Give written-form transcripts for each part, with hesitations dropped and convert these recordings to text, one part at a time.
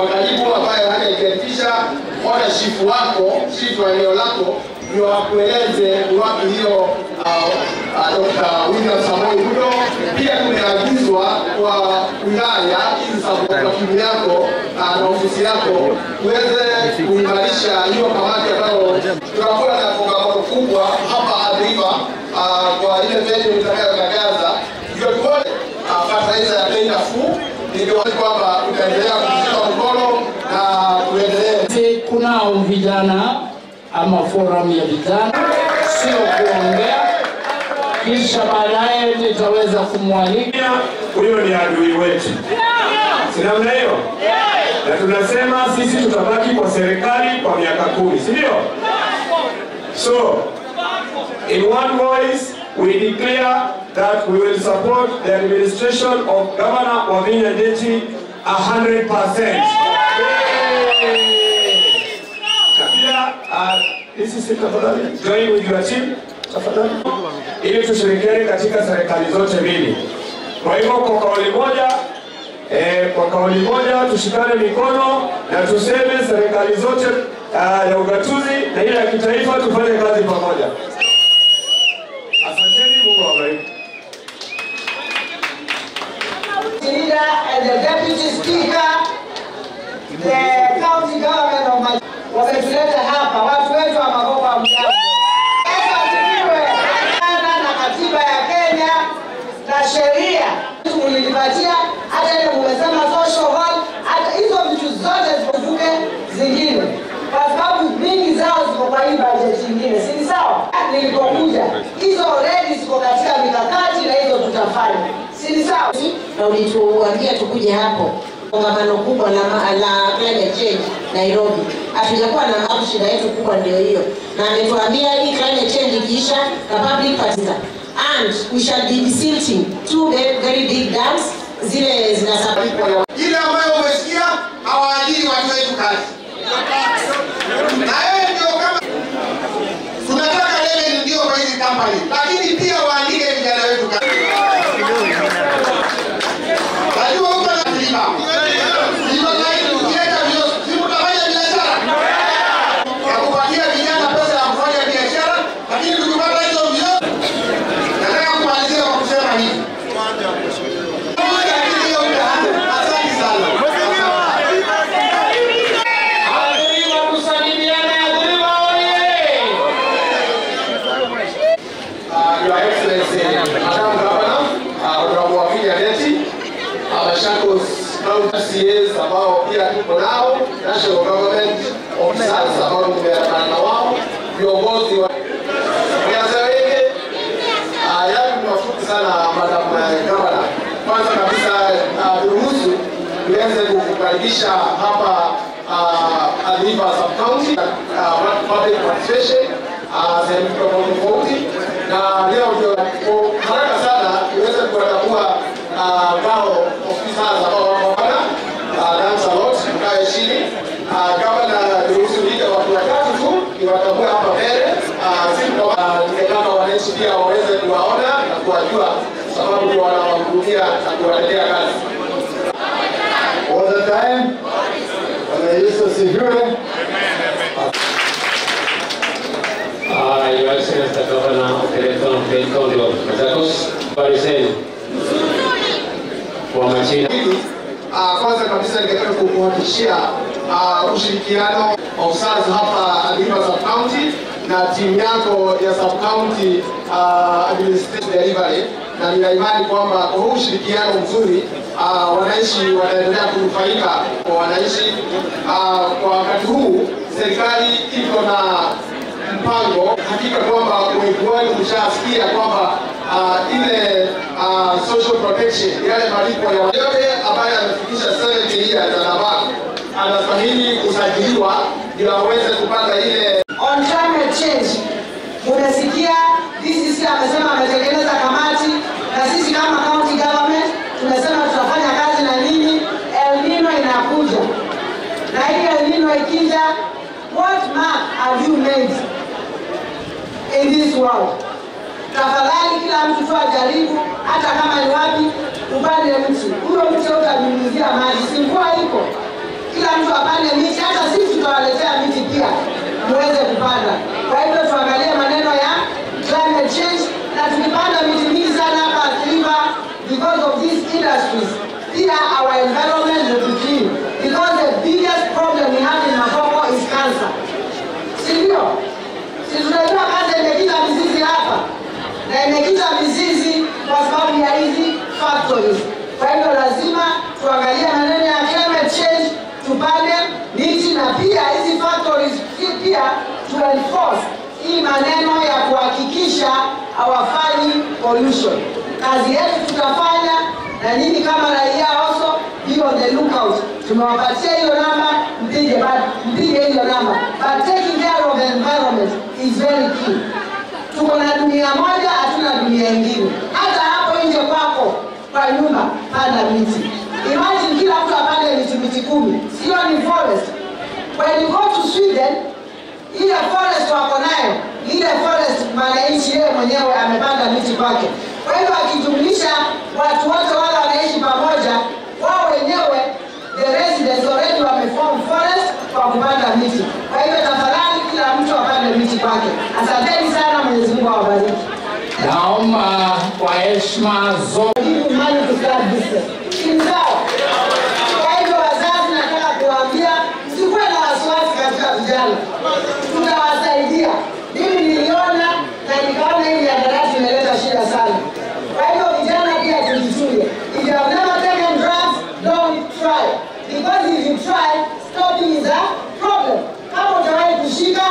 wakalibu ambayo wanaidentisha ownershipu wako, shifu wa eneo lako, ndio wakueleze wapi hiyo Dr. William Samoei Ruto. Pia tumeagizwa kwa wilaya hizi sababu yako na ofisi yako uweze kuimarisha hiyo kamati ambayo tunakuwa na programu kubwa hapa Adhiba kwa ile venue itakayotangaza ndio tuone faida ya bei nafuu, ndio kwamba utaendelea kushika mkono na tuendelee. Kunao vijana Amafora Mia Vidana, sio kuongea kisha baadaye nitaweza kumwalika huyo ni adui wetu. Si namna hiyo? Na tunasema sisi tutabaki kwa serikali kwa miaka 10, si ndio? So in one voice we declare that we will support the administration of Governor Wavinya 100%. This is it, tafadhali. Join with your team, tafadhali. Ili tushirikiane katika serikali zote mbili. Kwa hivyo kwa kauli moja tushikane mikono na tuseme serikali zote ya ugatuzi na ile ya kitaifa tufanye kazi pamoja. Asanteni Mungu awabariki. The Deputy Speaker, the County Government of Maji. Wametuleta hapa watu wetu wa Magoba mjambo. Sasa tukiwe na katiba ya Kenya na sheria tulinipatia hata ile mmesema social hall, hata hizo vitu zote zipofuke zingine kwa sababu mingi zao ziko kwa hii budget nyingine, si sawa? Nilipokuja hizo already ziko katika mikakati na hizo tutafanya, si sawa? Na ulituambia tukuje hapo kongamano kubwa la climate change Nairobi. Hatujakuwa na hapo, shida yetu kubwa ndio hiyo. Na ametuambia hii climate change ikiisha na public participation and we shall be visiting two very big dams zile zinasababishwa na ile ambayo umesikia hawaajiri watu wetu kazi. Na yeye ndio kama tunataka lele ndio kwa hizi company. Lakini pia waandike vijana wetu kazi. About national government officers, about viongozi mafupi sana madam governor. Kwanza kabisa turuhusu tuweze kukaribisha hapa Adhiba sub-county public participation na leo haraka sana tuweze kuwatambua wao officers ambao pia waweze kuwaona na kuwajua sababu ndio wanawahudukia na kuwaletea kazi. All the time. Bwana Yesu asifiwe. Amen. Yo soy esta cabana teléfono del código. Nosotros parecen kwa machina. Kwanza kabisa ningetaka kukuhakikishia ushirikiano officers hapa Adhiba County na timu yako ya sub-county administration delivery, na nina imani kwamba kwa huu ushirikiano mzuri wananchi wanaendelea kunufaika. Kwa wananchi kwa wakati huu serikali iko na mpango hakika kwamba umekuwahi kushasikia kwamba ile social protection yale malipo ya yote ambayo yamefikisha 7 milioni za nabaki anastahili kusajiliwa ili aweze kupata ile change. Unasikia hizi sisi amesema ametengeneza kamati na sisi kama county government tunasema tutafanya kazi na nini. El Nino inakuja. Na hiyo El Nino ikija, what mark have you made in this world? Tafadhali kila mtu tu ajaribu hata kama ni wapi upande mti. Huyo mti utanyunyizia maji. Sikuwa iko. Kila kupanda. Kwa hivyo tuangalie maneno ya climate change na tulipanda miti mingi sana hapa Afrika because of these industries. Here our environment is decaying because the biggest problem we have in Amafora is cancer. Sindio? Si tunajua cancer imekita mizizi hapa na imekita mizizi kwa sababu ya hizi factories. Kwa hivyo lazima tuangalie maneno ya climate change, tupande miti na pia hizi factories pia to enforce hii maneno ya kuhakikisha hawafanyi pollution. Kazi yetu tutafanya na nini kama raia also be on the lookout. Tumewapatia hiyo namba, mpige hiyo namba. But taking care of the environment is very key. Tuko na dunia moja, hatuna dunia nyingine. Hata hapo nje kwako kwa nyumba pana miti. Imagine kila mtu apande miti 10. Sio ni forest. When you go to Sweden, ile forest wako nayo, ile forest mwananchi yeye mwenyewe amepanda miti kwake. Kwa hivyo akijumlisha watu wote wale wanaishi pamoja, wao wenyewe the residents already wameform forest kwa kupanda miti. Kwa hivyo tafadhali kila mtu apande miti kwake. Asanteni sana, Mwenyezi Mungu awabariki. Naomba kwa heshima zote mali kukaribisha. Inzao. Kwa hivyo wazazi nataka kuambia msikuwe na wasiwasi katika vijana. Tutawasaidia. Mimi niliona na nikaona hili darasa imeleta shida sana. Kwa hivyo vijana pia tujitune. If you have never taken drugs, don't try. Because if you try, stopping is a problem. Kama utawahi kushika,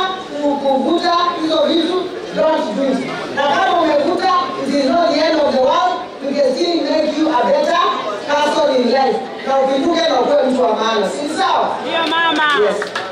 kuvuta hizo vitu, don't do it. Na kama umevuta, it is not the end of the world. You can still make you a better person in life. Na ukivuke na uwe mtu wa maana. Si sawa? Ndio mama. Yes.